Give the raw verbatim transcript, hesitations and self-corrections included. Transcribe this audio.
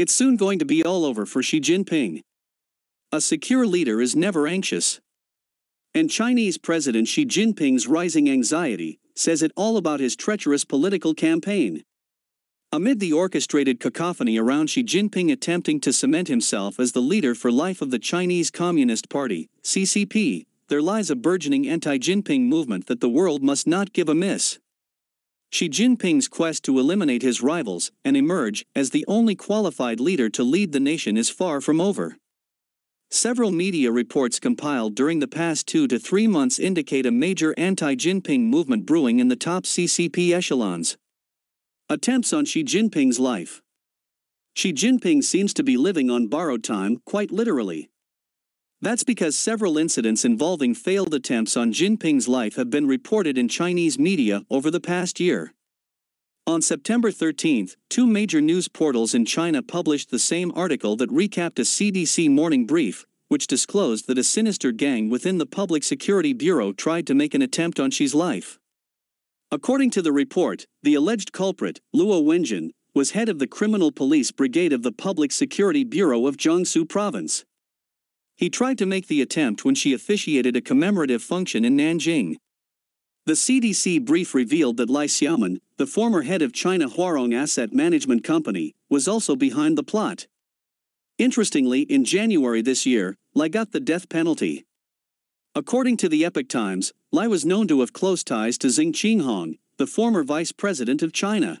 It's soon going to be all over for Xi Jinping. A secure leader is never anxious. And Chinese President Xi Jinping's rising anxiety says it all about his treacherous political campaign. Amid the orchestrated cacophony around Xi Jinping attempting to cement himself as the leader for life of the Chinese Communist Party, C C P, there lies a burgeoning anti-Jinping movement that the world must not give a miss. Xi Jinping's quest to eliminate his rivals and emerge as the only qualified leader to lead the nation is far from over. Several media reports compiled during the past two to three months indicate a major anti-Jinping movement brewing in the top C C P echelons. Attempts on Xi Jinping's life. Xi Jinping seems to be living on borrowed time, quite literally. That's because several incidents involving failed attempts on Jinping's life have been reported in Chinese media over the past year. On September thirteenth, two major news portals in China published the same article that recapped a C D C morning brief, which disclosed that a sinister gang within the Public Security Bureau tried to make an attempt on Xi's life. According to the report, the alleged culprit, Luo Wenjin, was head of the criminal police brigade of the Public Security Bureau of Jiangsu Province. He tried to make the attempt when she officiated a commemorative function in Nanjing. The C D C brief revealed that Lai Xiaomin, the former head of China Huarong Asset Management Company, was also behind the plot. Interestingly, in January this year, Lai got the death penalty. According to the Epoch Times, Lai was known to have close ties to Zeng Qinghong, the former vice president of China.